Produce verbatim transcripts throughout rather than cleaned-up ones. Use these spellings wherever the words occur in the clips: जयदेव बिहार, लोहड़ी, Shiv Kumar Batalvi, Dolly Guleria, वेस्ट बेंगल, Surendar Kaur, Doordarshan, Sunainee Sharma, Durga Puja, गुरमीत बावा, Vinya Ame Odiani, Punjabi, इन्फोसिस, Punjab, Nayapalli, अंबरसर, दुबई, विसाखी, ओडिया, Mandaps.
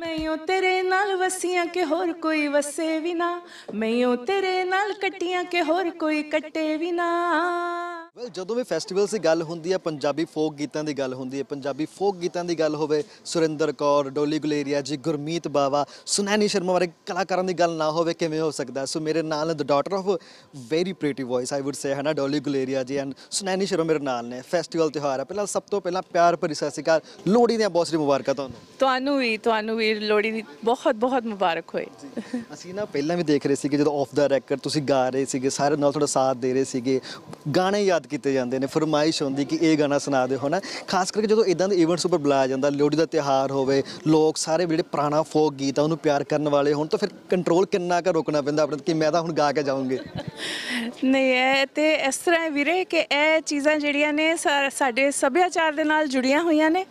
मैं तेरे नाल वसियां के होर कोई वसे भी ना, मैं तेरे नाल कटियां के होर कोई कटे भी ना। well, जदों भी फैसटिवल की गल होंदी है, पंजाबी फोक गीतों की गल होंदी है, पंजाबी फोक गीतों की गल होवे सुरेंद्र कौर, डोली गुलेरिया जी, गुरमीत बावा, सुनैनी शर्मा बारे कलाकारों की गल ना होवे किवें हो सकता है। सो मेरे नाल the daughter of very pretty voice I would say है ना, डोली गुलेरिया जी एंड सुनैनी शर्मा मेरे नाल ने। फैसटिवल त्यौहार है, पहला सब तो पहला प्यार भरी सत श्री अकाल, लोहड़ी दी बहुत सारी मुबारक। तुहानू भी तुहानू भी लोहड़ी दी बहुत बहुत मुबारक होए। असीं ना पहला भी देख रहे थे कि जो ऑफ द रैकर्ड तुसीं गा रहे थे, सारे नाल थोड़ा साथ दे रहे थे, गाने याद किए जाते हैं, फरमाइश होंदी कि ये गाना सुना दे, है ना। खास करके जो इदां दे इवेंट्स उपर बुलाया जाता, लोहड़ी का त्यौहार होवे, लोग सारे जिहड़े पुराना फोक गीत उन्होंने प्यार करने वाले होण, तो फिर कंट्रोल कितना का रोकना पैंदा अपने कि मैं तो हुण गा के जाऊँगी? नहीं है तो इस तरह वीरे कि यह चीज़ां जिहड़ियां ने साडे सभ्याचार दे नाल जुड़ियां होइयां ने,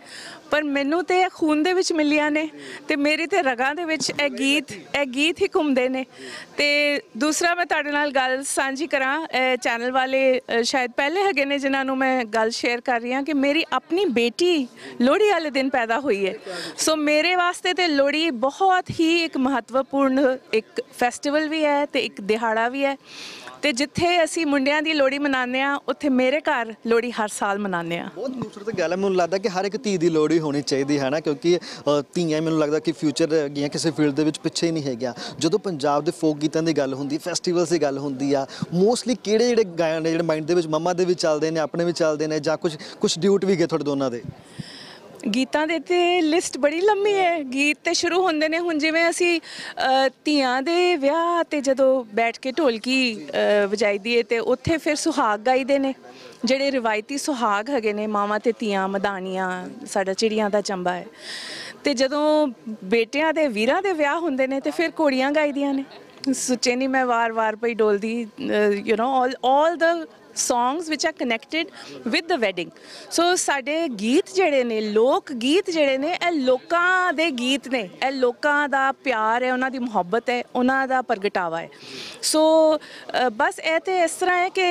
पर मैनू तो यह खून दे विच मिलिया ने, तो मेरी तो रगां दे विच ए गीत ए गीत ही घूमते ने। तो दूसरा मैं तुहाडे नाल गल सांझी करा, चैनल वाले शायद पहले हैगे ने जिन्होंने मैं गल शेयर कर रही हाँ कि मेरी अपनी बेटी लोहड़ी वाले दिन पैदा हुई है। सो मेरे वास्ते तो लोहड़ी बहुत ही एक महत्वपूर्ण एक फैसटिवल भी है तो एक दिहाड़ा भी है। तो जिथे असी मुंडियां दी लोहड़ी मनाने आ, उत्थे मेरे घर लोहड़ी हर साल मनाने आ। बहुत खूबसूरत गल है, मैनूं लगदा कि हर एक धी दी लोहड़ी होनी चाहिए है ना, क्योंकि धीआं मैनूं लगदा कि फ्यूचर गईयां किसी फील्ड दे विच पिछे नहीं हैगियां। जदों पंजाब दे फोक गीतां दी गल होंदी, फैसटिवल्स दी गल होंदी आ, मोस्टली किहड़े जिहड़े गाने ने जिहड़े माइंड दे विच मम्मा दे विच चलदे ने, अपने विच चलदे ने, जां कुछ कुछ ड्यूट भी गए थोड़े दोनां दे? गीतां दे ते लिस्ट बड़ी लंबी है, गीत तो शुरू होंदे ने। हुण जिवें असी धीआं दे विआह ते जदों बैठ के ढोलकी वजाई दी है ते उत्थे फिर सुहाग गाईदे ने, जिहड़े रिवायती सुहाग हैगे ने, मावां ते धीआं, मधानियां, साडा चिड़ियां दा चंबा है। ते जदों बेटियां दे वीरां दे विआह हुंदे ने ते फिर घोड़ियां गाईदियां ने। सुचे नहीं मैं वार वार पई डोलदी, you know all all the songs which are connected with the wedding. So साडे गीत जड़े ने, लोक गीत जड़े ने, ए लोकां दे गीत ने, ए लोकां दा प्यार है, उन्हां दी मुहब्बत है, उन्हां दा प्रगटावा है। सो so, बस ए ते इस तरह है कि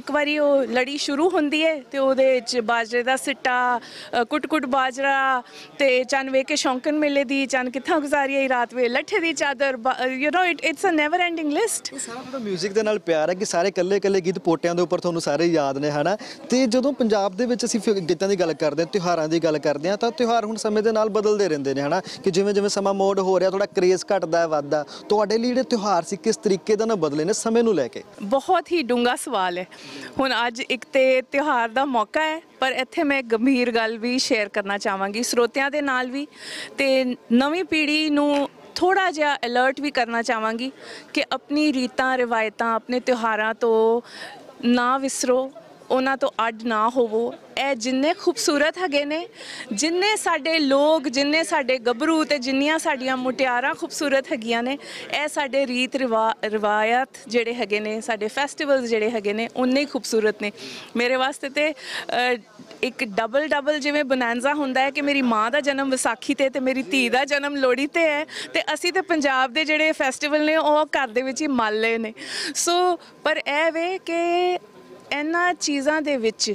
एक बारी वो लड़ी शुरू होंदी है ते ओहदे च बाजरे दा सिट्टा, कुट कुट बाजरा, ते चन वे के शौंकन मेले दी, चन कित्थां गुजारी रात वे लट्ठे दी चादर, you know it it's a never ending list. सारा म्यूजिक दे नाल प्यार है कि सारे कल्ले कल्ले गीत पोटियां दे उपर तो सारे याद ने, है ना। तो जो पंजाब के असीं गीतों की गल करते हैं, त्यौहारों की गल करते हैं, तो त्यौहार हुण समय के नाल बदलते रहते हैं, है ना, कि जिवें जिवें समा मोड़ हो रहा, थोड़ा क्रेज़ घटता है, वाधदा। तुहाडे लई जिहड़े त्यौहार सी किस तरीके दा ना बदले ने समय नूं लैके? बहुत ही डूंगा सवाल है। हुण अज एक ते त्यौहार दा मौका है, पर इत्थे मैं गंभीर गल भी शेयर करना चाहांगी स्रोतियां दे नाल भी, ते नवीं पीढ़ी नूं थोड़ा जिहा अलर्ट भी करना चाहांगी कि अपनी रीतां रिवायतां, अपने त्यौहारां तो ना विसरो, उन्हां तो अड ना होवो। ए जिन्ने खूबसूरत हैगे ने, जिन्ने साडे लोग, जिन्ने साडे गबरू ते जिन्नियां साडियां मुटियारां खूबसूरत हैगियां ने, ए साडे रीत रिवा रिवायत जिहड़े हैगे ने, साडे फैसटिवल्स जिहड़े हैगे ने, उन्ने ही खूबसूरत ने। मेरे वास्ते ते एक डबल डबल जिवें बनैंजा हुंदा है कि मेरी माँ दा जन्म विसाखी ते ते मेरी धी दा जन्म लोहड़ी ते है, ते असीं ते पंजाब दे जिहड़े फैसटिवल ने ओह घर दे विच ही मल लए ने। सो पर ए वे कि इन्हां चीज़ां दे विच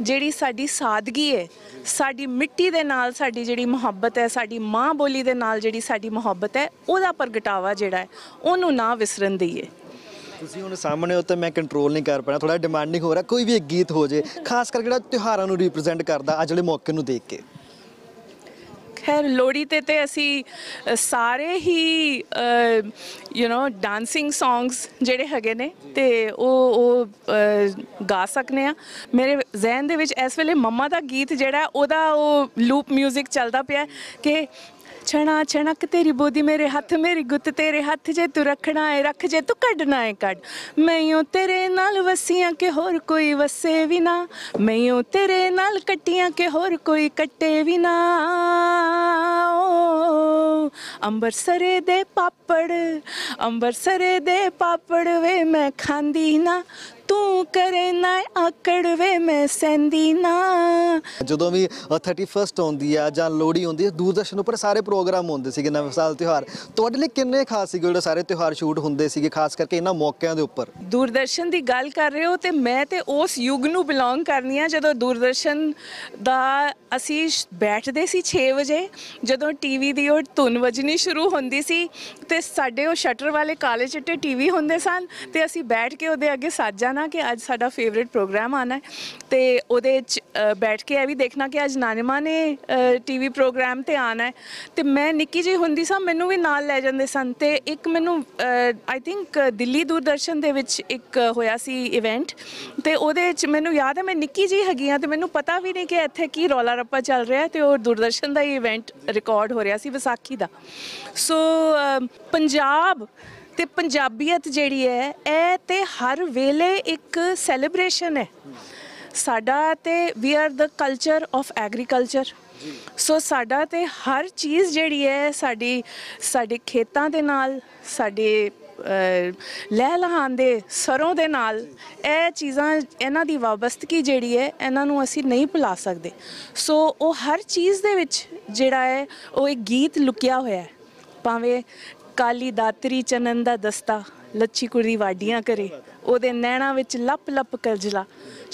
जिहड़ी साडी सादगी है, साडी मिट्टी दे नाल साडी जिहड़ी मुहब्बत है, साडी माँ बोली दे नाल जिहड़ी साडी मुहब्बत है, उहदा प्रगटावा जिहड़ा है उहनूं ना विसरन दईए। तुसीं हुण सामने हो तो मैं कंट्रोल नहीं कर पा रहा, थोड़ा डिमांडिंग हो रहा, कोई भी एक गीत हो जाए खास करके जिहड़ा त्यौहारां नूं रिप्रजेंट करदा अज दे मौके नूं देख के। खैर लोहड़ी ते ते असी सारे ही यू नो डांसिंग सॉन्ग्स जिहड़े हैगे ने ते ओ ओ गा सकने आ। मेरे जहन दे विच इस वेले मम्मा दा गीत जिहड़ा ओहदा ओ लूप म्यूजिक चलदा पिया कि छणा छणक तेरी बोधी मेरे हथ मेरी गुत तेरे हथ, जे तू रखना है रख, जे तू कढना है कढ, मैं तेरे नाल वसियां के होर कोई वसे भी ना, मैं तेरे नाल कटियां के होर कोई कटे भी ना। अंबरसरे दे पापड़, अंबरसरे दे पापड़ वे मैं खांदी ना, तू करना आकड़ वे मैं सेंदी ना। जो भी थर्टी फर्स्ट आती है या लोहड़ी आती है दूरदर्शन पर सारे प्रोग्राम आते हैं नवे साल त्यौहार थोड़े लिए किन्ने खास से जो सारे त्यौहार शूट होंगे खास करके इन्होंने मौकों के उपर। दूरदर्शन की गल कर रहे हो तो मैं तो उस युग में बिलोंग करनी हाँ जो दूरदर्शन का असी बैठते सी छे बजे जो टी वी की धुन वजनी शुरू होंदी सी ते साडे शटर वाले काले चिट्टे टी वी होंदे सन ते असी बैठ के उहदे अगे सज जाना कि अज साडा फेवरेट प्रोग्राम आना है ते उहदे बैठ के यह भी देखना कि अज नानिमा ने टी वी प्रोग्राम ते आना है। तो मैं निक्की जी हुंदी सां मैनू भी नाल लै जांदे सन ते एक मैनू आई थिंक दिल्ली दूरदर्शन दे विच एक होया सी इवेंट ते उहदे च मैनू याद है मैं निक्की जी हैगी हां ते मैनू पता भी नहीं कि इत्थे की रौला रप्पा चल रहा है ते ओह दूरदर्शन दा इवेंट रिकॉर्ड हो रहा सी विसाखी दा। सो पंजाब ते पंजाबीयत जिहड़ी है ए ते हर वेले एक सैलीब्रेशन है साडा ते we are the culture of agriculture. So साडा ते हर चीज़ जिहड़ी है साडी साडे खेतां दे नाल साडे लह लहान दे सरों दे नाल ए चीज़ां इन्हां दी वाबस्तगी जिहड़ी है इन्हां नूं असीं नहीं भुला सकदे। सो वो हर चीज़ दे विच जिहड़ा है वो एक गीत लुकिया होया है भावें काली दातरी चनन दा दस्ता लच्छी कुड़ी वाडियां करे ओदे नैणा विच लप लप कजला।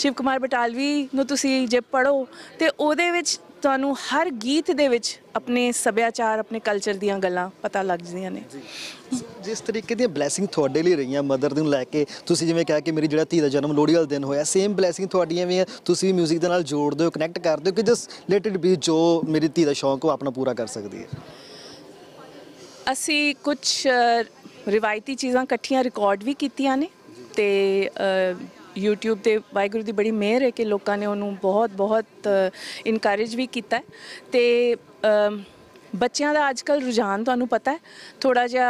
शिव कुमार बटालवी नूं तुसीं जे पढ़ो तो ओदे विच तुहानूं हर गीत दे विच अपने सभ्याचार अपने कल्चर दियां गल्लां पता लग जांदियां ने। जिस तरीके दी ब्लैसिंग तुहाडे लई रही है मदर नूं लैके तुसीं जिवें कहा कि मेरी जिहड़ा धी दा जन्म लोहड़ी वाले दिन होया सेम ब्लैसिंग तुहाडीआं वी तुसीं वी म्यूजिक दे नाल जोड़दे हो कनैक्ट करदे हो कि जिस रिलेटिड भी जो मेरी धी दा शौक हो अपना पूरा कर सकदी है। असी कुछ रिवायती चीज़ां कट्ठियां रिकॉर्ड भी कीतियां ने ते यूट्यूब ते वाहगुरू की बड़ी मेहर है कि लोगों ने उन्होंने बहुत बहुत इनकरेज भी किया ते बच्चों का आजकल रुझान तुहानू पता है थोड़ा जिहा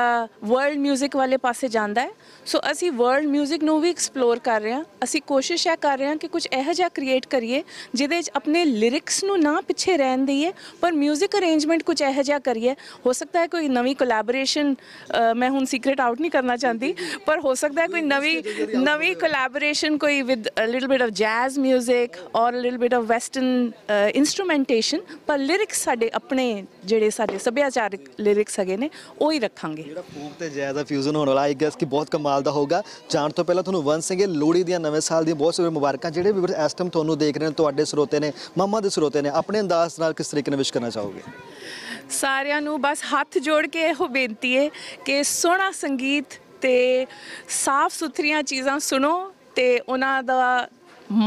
वर्ल्ड म्यूजिक वाले पासे जाता है। सो असी वर्ल्ड म्यूजिक नू भी एक्सप्लोर कर रहे हैं असी कोशिश है कर रहे हैं कि कुछ इहो जिहा क्रिएट करिए जिहदे विच अपने लिरिक्स नू ना पिछे रहन दईए पर म्यूजिक अरेंजमेंट कुछ इहो जिहा करिए। हो सकता है कोई नवी कोलैबोरेशन मैं हुण सीक्रेट आउट नहीं करना चाहती पर हो सकता है कोई नवी नवी कोलैबोरेशन कोई with little bit of jazz music और little bit of western instrumentation पर लिरिक्स साडे अपने जिहड़े सारे सभ्याचारक लिरिक्स है ने वो ही रखांगे। जेड़ा फोक ते जैज़ दा फ्यूजन होने वाला आई गैस कि बहुत कमाल दा होगा। जाण तो पहला तुहानूं वंस अगेन लोहड़ी दियां नवे साल दी बहुत सारी मुबारकां। जेड़े भी इस टाइम तुहानूं देख रहे हैं तुहाडे स्रोते ने मामा दे स्रोते ने अपने अंदाज नाल किस तरीके नाल विश करना चाहोगे? सारियां नूं बस हथ जोड़ के इहो बेनती है कि सोहना संगीत ते साफ सुथरियां चीज़ां सुनो ते उन्हां दा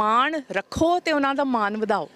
माण रखो ते उन्हां दा माण वधाओ।